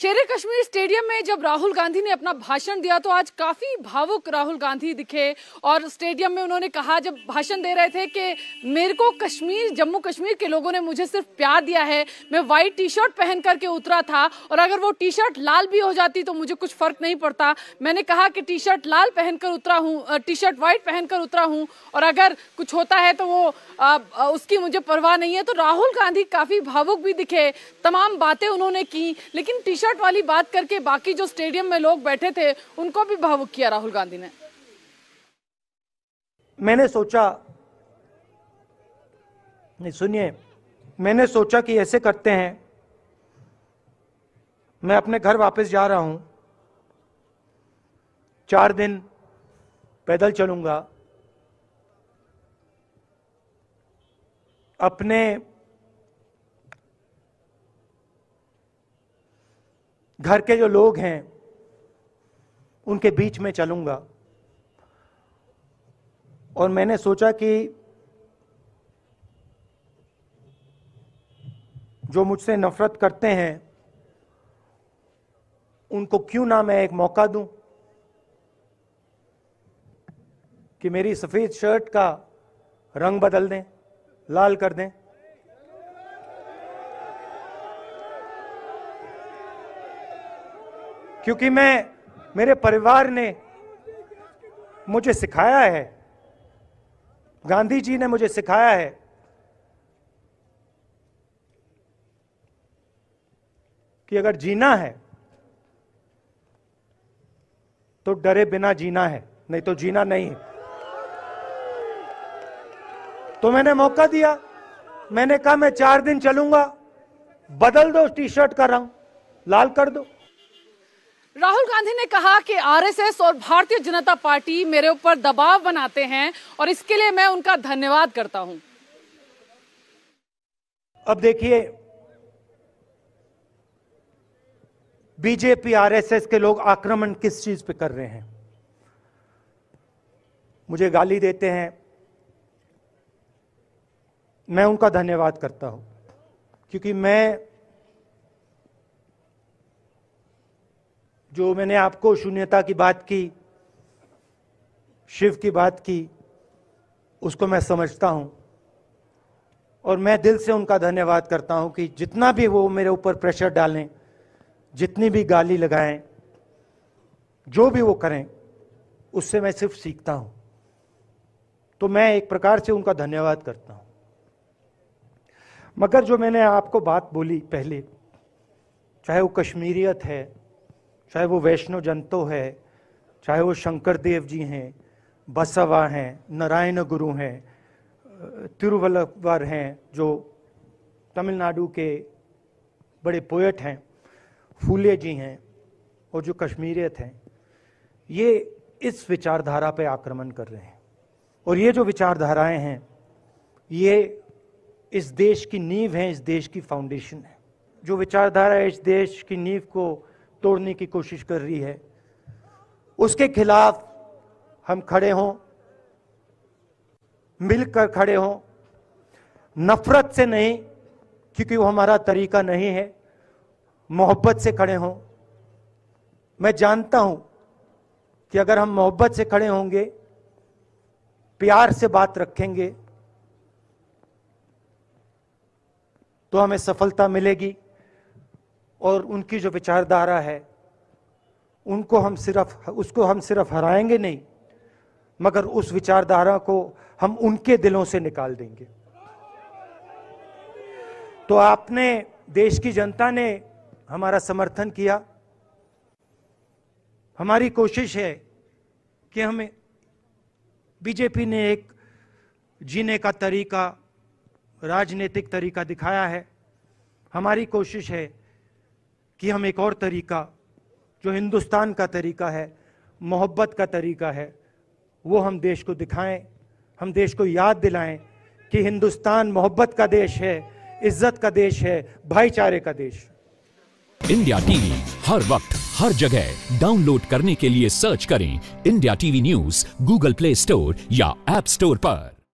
शेर-ए Kashmir stadium में जब राहुल गांधी ने अपना भाषण दिया तो आज काफ़ी भावुक राहुल गांधी दिखे और स्टेडियम में उन्होंने कहा, जब भाषण दे रहे थे, कि मेरे को कश्मीर, जम्मू कश्मीर के लोगों ने मुझे सिर्फ प्यार दिया है। मैं वाइट टी शर्ट पहन करके उतरा था और अगर वो टी शर्ट लाल भी हो जाती तो मुझे कुछ फ़र्क नहीं पड़ता। मैंने कहा कि टी शर्ट लाल पहनकर उतरा हूँ, टी शर्ट वाइट पहनकर उतरा हूँ और अगर कुछ होता है तो वो उसकी मुझे परवाह नहीं है। तो राहुल गांधी काफ़ी भावुक भी दिखे, तमाम बातें उन्होंने की, लेकिन टी शर्ट वाली बात करके बाकी जो स्टेडियम में लोग बैठे थे उनको भी भावुक किया राहुल गांधी ने। मैंने सोचा कि ऐसे करते हैं, मैं अपने घर वापस जा रहा हूं, 4 दिन पैदल चलूंगा, अपने घर के जो लोग हैं उनके बीच में चलूंगा और मैंने सोचा कि जो मुझसे नफरत करते हैं उनको क्यों ना मैं एक मौका दूं कि मेरी सफेद शर्ट का रंग बदल दें, लाल कर दें। क्योंकि मेरे परिवार ने मुझे सिखाया है, गांधी जी ने मुझे सिखाया है कि अगर जीना है तो डरे बिना जीना है, नहीं तो जीना नहीं है। तो मैंने मौका दिया, मैंने कहा मैं 4 दिन चलूंगा, बदल दो टी शर्ट का रंग, लाल कर दो। राहुल गांधी ने कहा कि आरएसएस और भारतीय जनता पार्टी मेरे ऊपर दबाव बनाते हैं और इसके लिए मैं उनका धन्यवाद करता हूं। अब देखिए, बीजेपी आरएसएस के लोग आक्रमण किस चीज पे कर रहे हैं। मुझे गाली देते हैं, मैं उनका धन्यवाद करता हूं क्योंकि मैंने आपको शून्यता की बात की, शिव की बात की, उसको मैं समझता हूं और मैं दिल से उनका धन्यवाद करता हूं कि जितना भी वो मेरे ऊपर प्रेशर डालें, जितनी भी गाली लगाएं, जो भी वो करें, उससे मैं सिर्फ सीखता हूं। तो मैं एक प्रकार से उनका धन्यवाद करता हूं। मगर जो मैंने आपको बात बोली पहले, चाहे वो कश्मीरियत है, चाहे वो वैष्णो जंतो है, चाहे वो शंकर देव जी हैं, बसवा हैं, नारायण गुरु हैं, तिरुवल्लुवर हैं जो तमिलनाडु के बड़े पोएट हैं, फूले जी हैं और जो कश्मीरियत हैं, ये इस विचारधारा पे आक्रमण कर रहे हैं और ये जो विचारधाराएं हैं ये इस देश की नींव है, इस देश की फाउंडेशन है। जो विचारधारा इस देश की नींव को तोड़ने की कोशिश कर रही है, उसके खिलाफ हम खड़े हों, मिलकर खड़े हों, नफरत से नहीं क्योंकि वो हमारा तरीका नहीं है, मोहब्बत से खड़े हों। मैं जानता हूं कि अगर हम मोहब्बत से खड़े होंगे, प्यार से बात रखेंगे तो हमें सफलता मिलेगी और उनकी जो विचारधारा है उसको हम सिर्फ हराएंगे नहीं, मगर उस विचारधारा को हम उनके दिलों से निकाल देंगे। तो आपने, देश की जनता ने हमारा समर्थन किया। हमारी कोशिश है कि हमें बीजेपी ने एक जीने का तरीका, राजनीतिक तरीका दिखाया है। हमारी कोशिश है कि हम एक और तरीका, जो हिंदुस्तान का तरीका है, मोहब्बत का तरीका है, वो हम देश को दिखाएं, हम देश को याद दिलाएं कि हिंदुस्तान मोहब्बत का देश है, इज्जत का देश है, भाईचारे का देश। इंडिया टीवी हर वक्त हर जगह डाउनलोड करने के लिए सर्च करें India TV news Google Play Store या ऐप स्टोर पर।